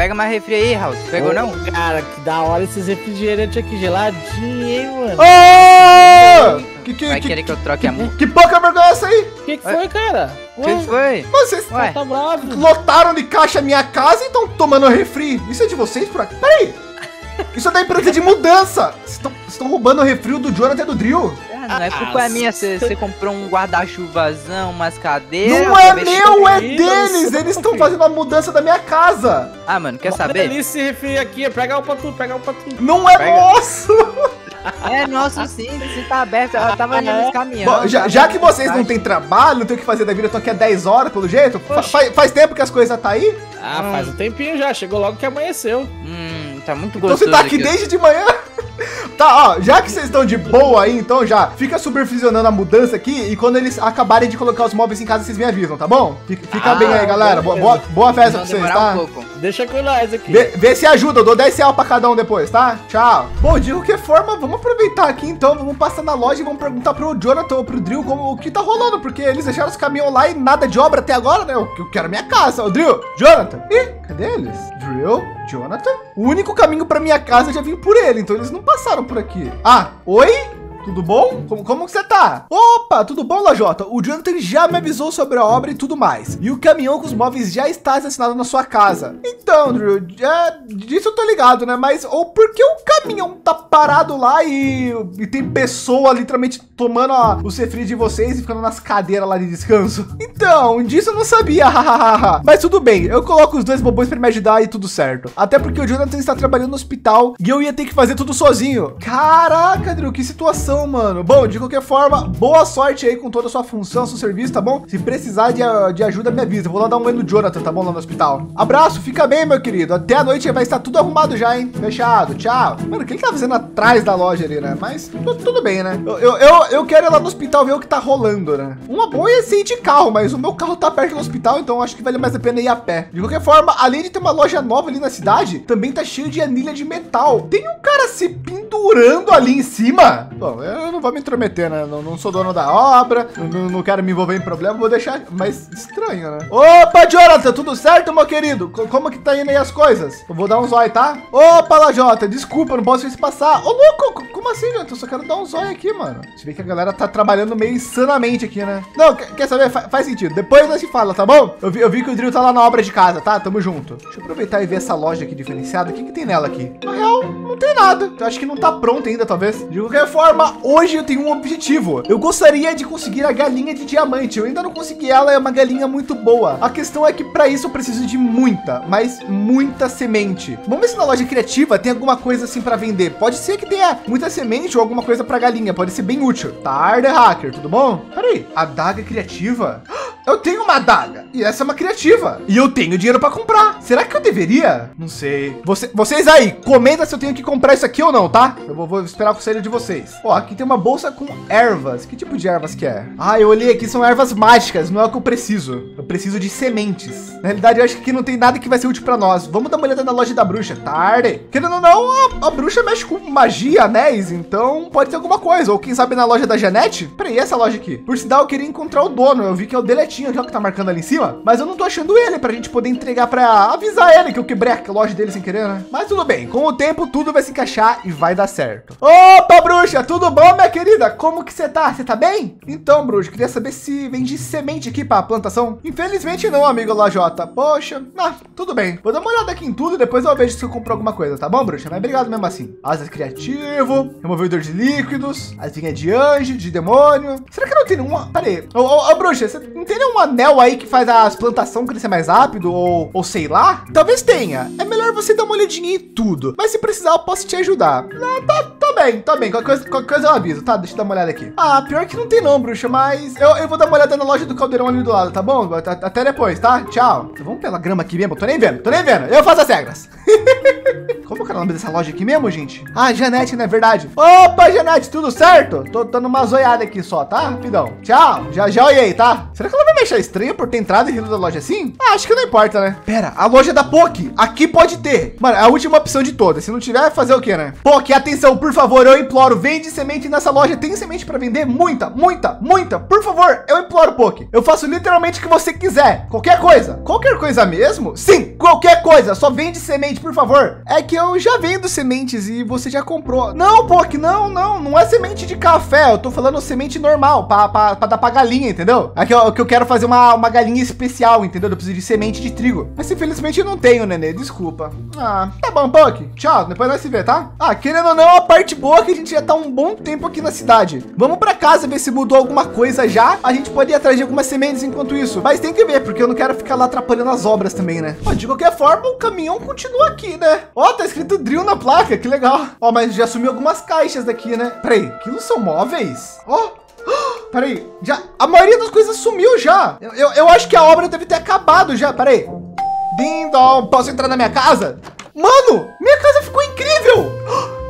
pega mais refri aí, Raul. Pegou não? Cara, que da hora esses refrigerantes aqui geladinho, hein, mano. Oh! Vai querer que eu troque a mão? Que pouca vergonha é essa aí? Que foi, cara? O que foi? Vocês tá bravo. Lotaram de caixa a minha casa e estão tomando refri. Isso é de vocês por aqui? Peraí! Isso é da empresa de mudança! Vocês estão roubando o refri do Jonathan e do Drill? Ah, não é culpa minha, você comprou um guarda-chuvazão, umas cadeiras... Não é meu, é deles! Eles estão fazendo a mudança da minha casa! Ah, mano, quer saber? Olha esse refri aqui, pega o pra tu, pega o pra tu. Não é nosso! É nosso sim, se tá aberto, eu tava ali nos caminhões. Bom, já que vocês não têm trabalho, não tem o que fazer da vida, eu tô aqui há 10 horas, pelo jeito. Faz tempo que as coisas tá aí? Ah, faz um tempinho já, chegou logo que amanheceu. Tá muito gostoso. Então você tá aqui desde de manhã? Tá, ó, já que vocês estão de boa aí, então já fica supervisionando a mudança aqui e quando eles acabarem de colocar os móveis em casa, vocês me avisam, tá bom? Fica bem aí, galera. Boa festa pra vocês, tá? Deixa com nós aqui. Vê se ajuda, eu dou 10 reais pra cada um depois, tá? Tchau. Bom, de qualquer forma, vamos aproveitar aqui então, vamos passar na loja e vamos perguntar pro Jonathan ou pro Drill como, o que tá rolando, porque eles deixaram os caminhões lá e nada de obra até agora, né? Eu quero minha casa, o Drill, Jonathan. Ih, cadê eles? Drill, Jonathan. O único caminho pra minha casa eu já vim por ele, então eles não passaram por aqui. Ah, oi? Tudo bom? Como que você tá? Opa, tudo bom, Lajota? O Jonathan já me avisou sobre a obra e tudo mais. E o caminhão com os móveis já está estacionado na sua casa. Então, Drew, disso eu tô ligado, né? Mas por que o caminhão tá parado lá e tem pessoa literalmente tomando o refri de vocês e ficando nas cadeiras lá de descanso? Então, disso eu não sabia, hahaha. Mas tudo bem, eu coloco os dois bobões pra me ajudar e tudo certo. Até porque o Jonathan está trabalhando no hospital e eu ia ter que fazer tudo sozinho. Caraca, Drew, que situação, mano. Bom, de qualquer forma, boa sorte aí com toda a sua função, seu serviço, tá bom? Se precisar de ajuda, me avisa. Vou lá dar um oi no Jonathan, tá bom? Lá no hospital. Abraço, fica bem, meu querido. Até a noite vai estar tudo arrumado já, hein? Fechado, tchau. Mano, o que ele tá fazendo atrás da loja ali, né? Mas tudo bem, né? Eu quero ir lá no hospital ver o que tá rolando, né? Uma boa é sair de carro, mas o meu carro tá perto do hospital, então acho que vale mais a pena ir a pé. De qualquer forma, além de ter uma loja nova ali na cidade, também tá cheio de anilha de metal. Tem um cara se pendurando ali em cima. Bom, eu não vou me intrometer, né? Não sou dono da obra, não quero me envolver em problema, vou deixar, mas estranho, né? Opa, Jonathan, tudo certo, meu querido? Como que tá indo aí as coisas? Eu vou dar um zóio, tá? Opa, Lajota, desculpa, não posso se passar. Ô, louco, como assim, Jonathan? Eu só quero dar um zóio aqui, mano. Você vê que a galera tá trabalhando meio insanamente aqui, né? Não, quer saber? Faz sentido. Depois nós se fala, tá bom? Eu vi que o Drill tá lá na obra de casa, tá? Tamo junto. Deixa eu aproveitar e ver essa loja aqui diferenciada. O que que tem nela aqui? Na real, não tem nada. Eu acho que não tá pronta ainda, talvez. De qualquer forma, hoje eu tenho um objetivo. Eu gostaria de conseguir a galinha de diamante. Eu ainda não consegui ela, é uma galinha muito boa. A questão é que para isso eu preciso de muita, mas muita semente. Vamos ver se na loja criativa tem alguma coisa assim para vender. Pode ser que tenha muita semente ou alguma coisa para galinha. Pode ser bem útil. Tarde, hacker, tudo bom? Peraí, adaga criativa? Eu tenho uma adaga e essa é uma criativa. E eu tenho dinheiro para comprar. Será que eu deveria? Não sei. Vocês aí, comenta se eu tenho que comprar isso aqui ou não, tá? Eu vou esperar o conselho de vocês. Ó, aqui tem uma bolsa com ervas. Que tipo de ervas que é? Ah, eu olhei aqui, são ervas mágicas. Não é o que eu preciso. Eu preciso de sementes. Na realidade, eu acho que aqui não tem nada que vai ser útil para nós. Vamos dar uma olhada na loja da bruxa. Tarde. Querendo ou não, a bruxa mexe com magia, anéis. Então, pode ter alguma coisa. Ou quem sabe na loja da Janete? Peraí, essa loja aqui. Por sinal, eu queria encontrar o dono. Eu vi que é o deletinho, já que tá marcando ali em cima. Mas eu não tô achando ele pra gente poder entregar pra avisar ele que eu quebrei a loja dele sem querer, né? Mas tudo bem. Com o tempo, tudo vai se encaixar e vai dar certo. Opa, bruxa! Tudo bom, minha querida? Como que você tá? Você tá bem? Então, bruxo, queria saber se vende semente aqui pra plantação. Infelizmente não, amigo Lajota. Poxa, tudo bem. Vou dar uma olhada aqui em tudo e depois eu vejo se eu compro alguma coisa, tá bom, bruxa? Mas obrigado mesmo assim. Asas criativo, removedor de líquidos, asinha de anjo, de demônio. Será que não tem nenhuma? Pera aí. Ô, bruxa, você não tem nenhum anel aí que faz as plantações crescer mais rápido? Ou sei lá? Talvez tenha. É melhor você dar uma olhadinha em tudo. Mas se precisar, eu posso te ajudar. Não, tá bem. Qualquer coisa eu aviso, tá? Deixa eu dar uma olhada aqui. Ah, pior que não tem não, bruxa, mas eu vou dar uma olhada na loja do caldeirão ali do lado, tá bom? Até depois, tá? Tchau. Vamos pela grama aqui mesmo, tô nem vendo. Eu faço as regras. Como que é o nome dessa loja aqui mesmo, gente? Ah, Janete, não é verdade? Opa, Janete, tudo certo? Tô dando uma zoiada aqui só, tá? Rapidão. Tchau, já olhei, tá? Será que ela vai me achar estranho por ter entrado e rido da loja assim? Ah, acho que não importa, né? Pera, a loja da Poki. Aqui pode ter. Mano, é a última opção de todas. Se não tiver, fazer o quê, né? Poki, atenção, por favor, eu imploro. Vende semente nessa loja. Tem semente pra vender? Muita, muita, muita. Por favor, eu imploro, Poki. Eu faço literalmente o que você quiser. Qualquer coisa. Qualquer coisa mesmo? Sim, qualquer coisa. Só vende semente, por favor. É que eu já vendo sementes e você já comprou. Não, Poki, não é semente de café. Eu tô falando semente normal, pra dar pra galinha, entendeu? Aqui ó, que eu quero fazer uma galinha especial, entendeu? Eu preciso de semente de trigo. Mas infelizmente eu não tenho, Nenê, desculpa. Ah, tá bom, Poki. Tchau, depois nós se vê, tá? Ah, querendo ou não, a parte boa é que a gente já tá um bom tempo aqui na cidade. Vamos pra casa ver se mudou alguma coisa já. A gente pode ir atrás de algumas sementes enquanto isso. Mas tem que ver, porque eu não quero ficar lá atrapalhando as obras também, né? Ó, de qualquer forma, o caminhão continua aqui, né? Ó, tá escrito drill na placa, que legal. Ó, mas já sumiu algumas caixas daqui, né? Peraí, aquilo são móveis? Ó. Peraí, já, a maioria das coisas sumiu já. Eu acho que a obra deve ter acabado já. Peraí. Ding dong, posso entrar na minha casa? Mano, minha casa ficou incrível.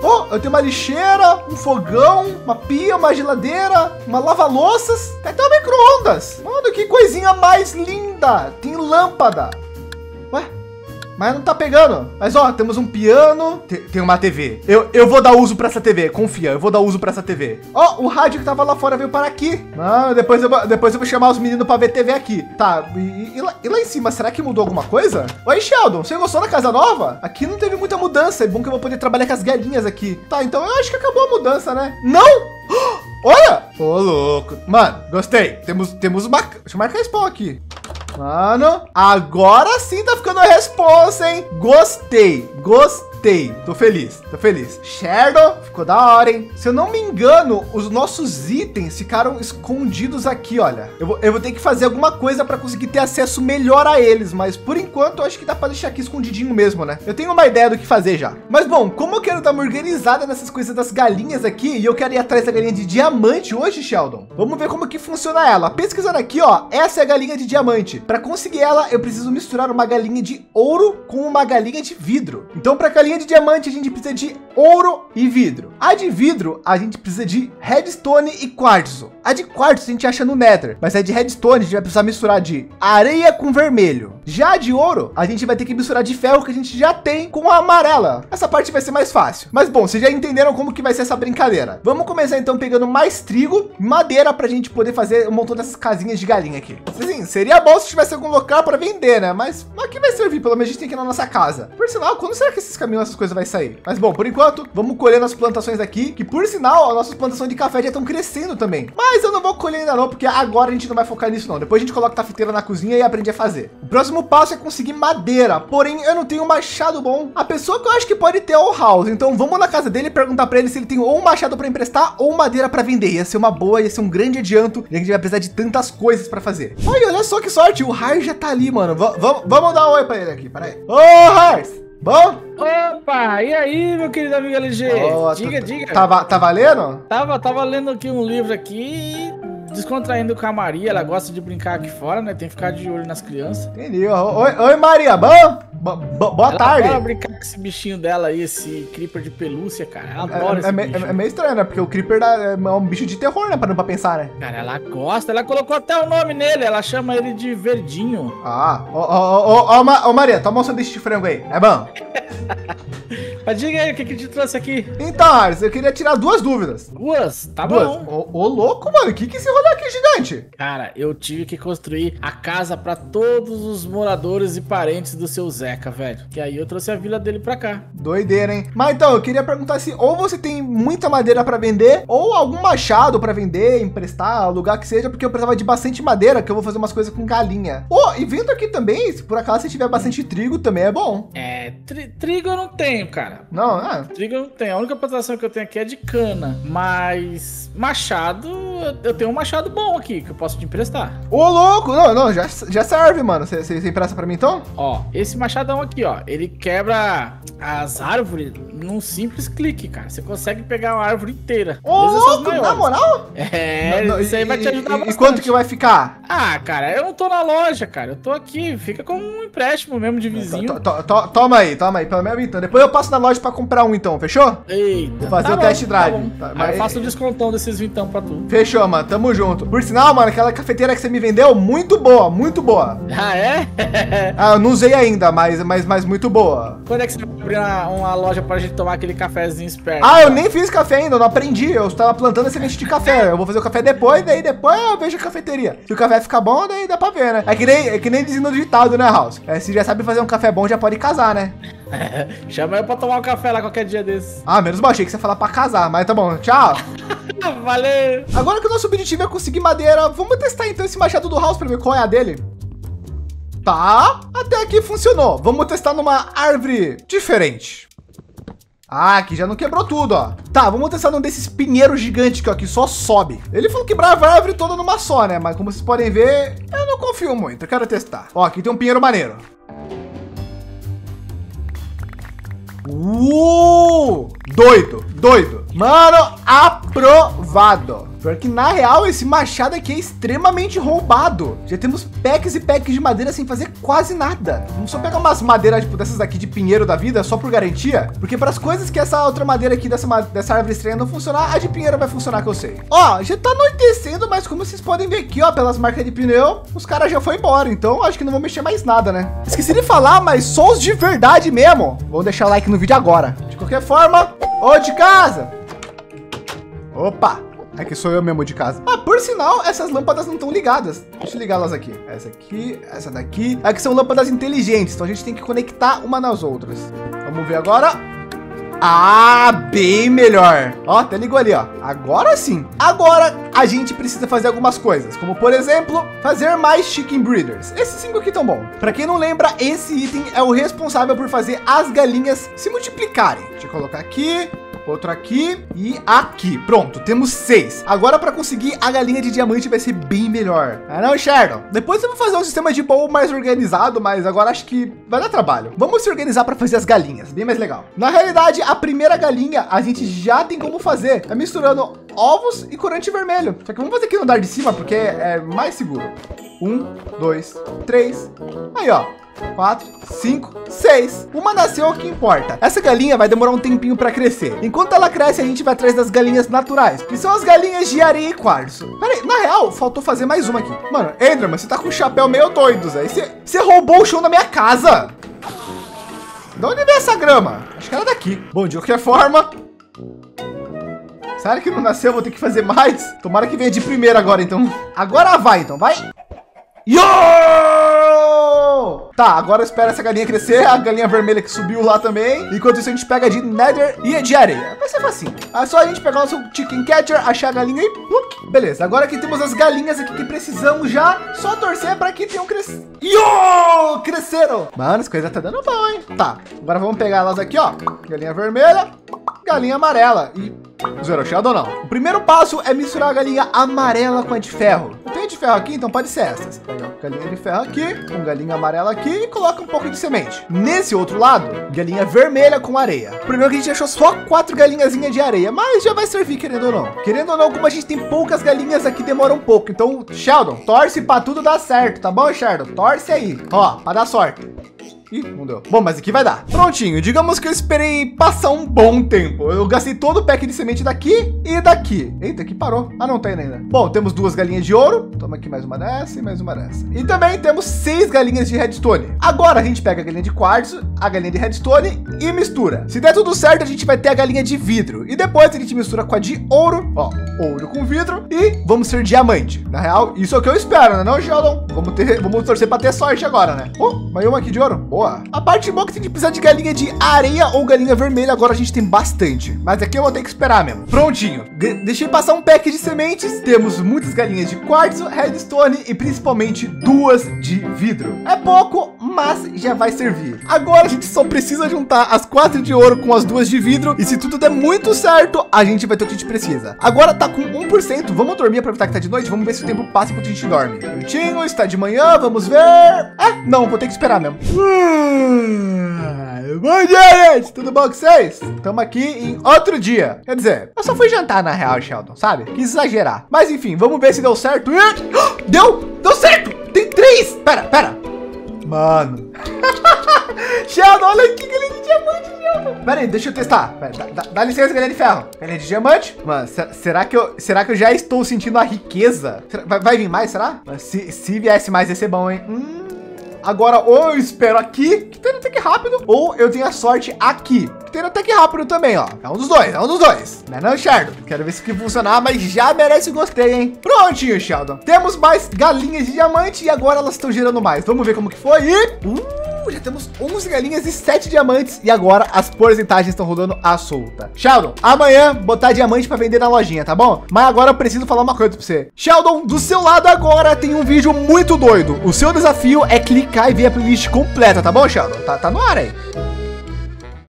Oh, eu tenho uma lixeira, um fogão, uma pia, uma geladeira, uma lava-louças, até um micro-ondas. Mano, que coisinha mais linda. Tem lâmpada. Ué, mas não tá pegando. Mas ó, temos um piano, tem uma TV. Eu vou dar uso pra essa TV, confia, eu vou dar uso pra essa TV. Ó, o rádio que tava lá fora veio para aqui. Mano, depois eu vou chamar os meninos pra ver TV aqui. Tá, e lá em cima, será que mudou alguma coisa? Oi, Sheldon, você gostou da casa nova? Aqui não teve muita mudança, é bom que eu vou poder trabalhar com as galinhas aqui. Tá, então eu acho que acabou a mudança, né? Não! Olha! Ô, louco. Mano, gostei. Temos uma... Deixa eu marcar spawn aqui. Mano, agora sim tá ficando a responsa, hein? Gostei. Tô feliz. Sheldon, ficou da hora, hein? Se eu não me engano, os nossos itens ficaram escondidos aqui, olha. Eu vou ter que fazer alguma coisa para conseguir ter acesso melhor a eles, mas por enquanto eu acho que dá para deixar aqui escondidinho mesmo, né? Eu tenho uma ideia do que fazer já. Mas bom, como eu quero dar uma organizada nessas coisas das galinhas aqui e eu quero ir atrás da galinha de diamante hoje, Sheldon. Vamos ver como que funciona ela. Pesquisando aqui, ó, essa é a galinha de diamante. Para conseguir ela, eu preciso misturar uma galinha de ouro com uma galinha de vidro. Então, para galinha de diamante, a gente precisa de ouro e vidro. A de vidro, a gente precisa de redstone e quartzo. A de quartzo a gente acha no Nether, mas a de redstone a gente vai precisar misturar de areia com vermelho. Já a de ouro, a gente vai ter que misturar de ferro que a gente já tem com a amarela. Essa parte vai ser mais fácil. Mas bom, vocês já entenderam como que vai ser essa brincadeira. Vamos começar então pegando mais trigo, madeira pra gente poder fazer um montão dessas casinhas de galinha aqui. Assim, seria bom se tivesse algum local para vender, né? Mas aqui vai servir, pelo menos a gente tem aqui na nossa casa. Por sinal, quando será que esses caminhos, essas coisas vai sair? Mas bom, por enquanto, vamos colher nossas plantações aqui, que por sinal, as nossas plantações de café já estão crescendo também. Mas eu não vou colher ainda não, porque agora a gente não vai focar nisso não. Depois a gente coloca a tafeteira na cozinha e aprende a fazer. O próximo passo é conseguir madeira, porém eu não tenho um machado bom. A pessoa que eu acho que pode ter é o House, então vamos na casa dele e perguntar para ele se ele tem ou um machado para emprestar ou madeira para vender. Ia ser uma boa, ia ser um grande adianto, e a gente vai precisar de tantas coisas para fazer. Olha só que sorte, o Harz já tá ali, mano. Vamos dar um oi para ele aqui, peraí. Ô, Harz! Bom? Opa, e aí, meu querido amigo LG? Oh, diga. Tá valendo? Tava lendo aqui um livro aqui, descontraindo com a Maria. Ela gosta de brincar aqui fora, né? Tem que ficar de olho nas crianças. Entendi. Oi, Maria. Boa tarde. Ela brincar com esse bichinho dela aí, esse creeper de pelúcia, cara. Ela adora esse bicho. É meio estranho, né? Porque o creeper é um bicho de terror, né? Pra pensar, né? Cara, ela gosta. Ela colocou até o nome nele. Ela chama ele de Verdinho. Ah, ô, Maria, toma um sanduíche de frango aí. É bom? Mas diga aí, o que te trouxe aqui? Então, Harz, eu queria tirar duas dúvidas. Duas? Tá bom. Ô, louco, mano. O que esse rolê aqui, gigante? Cara, eu tive que construir a casa pra todos os moradores e parentes do seu Zeca, velho. Que aí eu trouxe a vila dele pra cá. Doideira, hein? Mas então, eu queria perguntar se ou você tem muita madeira pra vender, ou algum machado pra vender, emprestar, alugar, que seja, porque eu precisava de bastante madeira, que eu vou fazer umas coisas com galinha. Oh, e vendo aqui também, se por acaso você tiver bastante trigo, também é bom. É, trigo eu não tenho, cara. Não, é? Trigo eu não tenho. A única plantação que eu tenho aqui é de cana, mas machado... eu tenho um machado bom aqui que eu posso te emprestar. Ô, louco! Não, não, já serve, mano. Você empresta pra mim, então? Ó, esse machadão aqui, ó, ele quebra as árvores num simples clique, cara. Você consegue pegar uma árvore inteira. Ô, louco! Na moral? É, não, não, isso aí vai te ajudar bastante. E quanto que vai ficar? Ah, cara, eu não tô na loja, cara. Eu tô aqui, fica como um empréstimo mesmo de vizinho. Toma aí, pelo menos então. Depois eu passo na loja pra comprar um, então, fechou? Eita, vou fazer o test drive. Mas eu faço o descontão desses vintão pra tu. Fechou, mano, tamo junto. Por sinal, mano, aquela cafeteira que você me vendeu, muito boa, muito boa. Ah, é? Ah, eu não usei ainda, mas muito boa. Quando é que você vai abrir uma loja pra gente tomar aquele cafezinho esperto? Ah, eu nem fiz café ainda, eu não aprendi. Eu tava plantando a semente de café. Eu vou fazer o café depois, daí depois eu vejo a cafeteria. Se o café ficar bom, daí dá pra ver, né? É que nem desenho digitado, né, House? É, se já sabe fazer um café bom, já pode casar, né? Chama eu pra tomar um café lá qualquer dia desse. Ah, menos mal, achei que você ia falar pra casar, mas tá bom, tchau. Valeu. Agora que o nosso objetivo é conseguir madeira, vamos testar então esse machado do House pra ver qual é a dele. Tá, até aqui funcionou. Vamos testar numa árvore diferente. Ah, aqui já não quebrou tudo, ó. Tá, vamos testar num desses pinheiros gigantes aqui, ó, que só sobe. Ele falou que quebrava a árvore toda numa só, né? Mas como vocês podem ver, eu não confio muito, eu quero testar. Ó, aqui tem um pinheiro maneiro. Doido, doido. Mano, aprovado. Pior que, na real, esse machado aqui é extremamente roubado. Já temos packs e packs de madeira sem fazer quase nada. Vamos só pegar umas madeiras, tipo, dessas aqui de pinheiro da vida, só por garantia. Porque para as coisas que essa outra madeira aqui dessa árvore estranha não funcionar, a de pinheiro vai funcionar, que eu sei. Ó, já tá anoitecendo, mas como vocês podem ver aqui, ó, pelas marcas de pneu, os caras já foram embora. Então, acho que não vou mexer mais nada, né? Esqueci de falar, mas só os de verdade mesmo. Vou deixar like no vídeo agora. De qualquer forma, ô de casa. Opa. É que sou eu mesmo de casa. Ah, por sinal, essas lâmpadas não estão ligadas. Deixa eu ligá-las aqui. Essa aqui, essa daqui. Aqui são lâmpadas inteligentes, então a gente tem que conectar uma nas outras. Vamos ver agora. Ah, bem melhor. Ó, até ligou ali, ó. Agora sim. Agora a gente precisa fazer algumas coisas, como por exemplo, fazer mais chicken breeders. Esses 5 aqui estão bom. Para quem não lembra, esse item é o responsável por fazer as galinhas se multiplicarem. Deixa eu colocar aqui. Outro aqui e aqui. Pronto, temos 6. Agora, para conseguir a galinha de diamante, vai ser bem melhor. Ah, não, Sheldon. Depois eu vou fazer um sistema de bowl mais organizado, mas agora acho que vai dar trabalho. Vamos se organizar para fazer as galinhas, bem mais legal. Na realidade, a primeira galinha a gente já tem como fazer. É misturando ovos e corante vermelho. Só que vamos fazer aqui no andar de cima, porque é mais seguro. 1, 2, 3. Aí, ó. 4, 5, 6. Uma nasceu, é o que importa. Essa galinha vai demorar um tempinho para crescer. Enquanto ela cresce, a gente vai atrás das galinhas naturais, que são as galinhas de areia e quartzo. Pera aí, na real, faltou fazer mais uma aqui. Mano, Enderman, você tá com o chapéu meio doido, Zé. Você roubou o chão da minha casa. De onde veio essa grama? Acho que era daqui. Bom, de qualquer forma... Sério que não nasceu? Vou ter que fazer mais? Tomara que venha de primeira agora, então. Agora vai, então. Vai. Yo! Tá, agora espera essa galinha crescer. A galinha vermelha que subiu lá também. Enquanto isso, a gente pega de nether e de areia. Vai ser facinho. É só a gente pegar o nosso chicken catcher, achar a galinha e... Beleza, agora que temos as galinhas aqui que precisamos já, só torcer para que tenham crescido. Yo! Cresceram! Mano, as coisas tá dando bom, hein? Tá, agora vamos pegar elas aqui, ó. Galinha vermelha, galinha amarela e... Zero Shadow ou não? O primeiro passo é misturar a galinha amarela com a de ferro. Não tem de ferro aqui, então pode ser essas. Pega uma galinha de ferro aqui, uma galinha amarela aqui e coloca um pouco de semente. Nesse outro lado, galinha vermelha com areia. Primeiro que a gente achou só 4 galinhazinhas de areia, mas já vai servir, querendo ou não. Querendo ou não, como a gente tem poucas galinhas aqui, demora um pouco. Então, Sheldon, torce pra tudo dar certo, tá bom, Sheldon? Torce aí, ó, pra dar sorte. Ih, não deu. Bom, mas aqui vai dar. Prontinho, digamos que eu esperei passar um bom tempo. Eu gastei todo o pack de semente daqui e daqui. Eita, aqui parou. Ah, não, tá indo ainda. Bom, temos 2 galinhas de ouro. Toma aqui mais uma dessa e mais uma dessa. E também temos 6 galinhas de redstone. Agora a gente pega a galinha de quartzo, a galinha de redstone e mistura. Se der tudo certo, a gente vai ter a galinha de vidro. E depois a gente mistura com a de ouro. Ó, ouro com vidro e vamos ser diamante. Na real, isso é o que eu espero, né não, Sheldon? Vamos torcer pra ter sorte agora, né? Mais uma aqui de ouro. Boa. A parte boa que tem que precisar de galinha de areia ou galinha vermelha, agora a gente tem bastante. Mas aqui eu vou ter que esperar mesmo. Prontinho. Deixei passar um pack de sementes. Temos muitas galinhas de quartzo, redstone e principalmente 2 de vidro. É pouco, mas... mas já vai servir. Agora a gente só precisa juntar as 4 de ouro com as 2 de vidro, e se tudo der muito certo, a gente vai ter o que a gente precisa. Agora tá com 1%, vamos dormir, aproveitar que tá de noite, vamos ver se o tempo passa enquanto a gente dorme. Minutinho, está de manhã, vamos ver... Ah, não, vou ter que esperar mesmo. Bom dia, gente! Tudo bom com vocês? Estamos aqui em outro dia. Quer dizer, eu só fui jantar na real, Sheldon, sabe? Quis exagerar. Mas enfim, vamos ver se deu certo. Deu! Deu certo! Tem 3! Pera. Mano. Sheldon, olha aqui, galera de diamante, Sheldon. Pera aí, deixa eu testar. Pera, dá licença, galera de ferro. Galera de diamante. Mano, será que eu já estou sentindo a riqueza? Vai vir mais, será? Se viesse mais, ia ser bom, hein? Agora, ou eu espero aqui, que tem até que rápido, ou eu tenho a sorte aqui, que tem até que rápido também, ó. É um dos dois. Não, Sheldon. Quero ver se que funcionar, mas já merece o gostei, hein? Prontinho, Sheldon. Temos mais galinhas de diamante e agora elas estão girando mais. Vamos ver como que foi. Já temos 11 galinhas e 7 diamantes. E agora as porcentagens estão rodando à solta. Sheldon, amanhã botar diamante para vender na lojinha, tá bom? Mas agora eu preciso falar uma coisa para você. Sheldon, do seu lado agora tem um vídeo muito doido. O seu desafio é clicar e ver a playlist completa, tá bom, Sheldon? Tá no ar aí.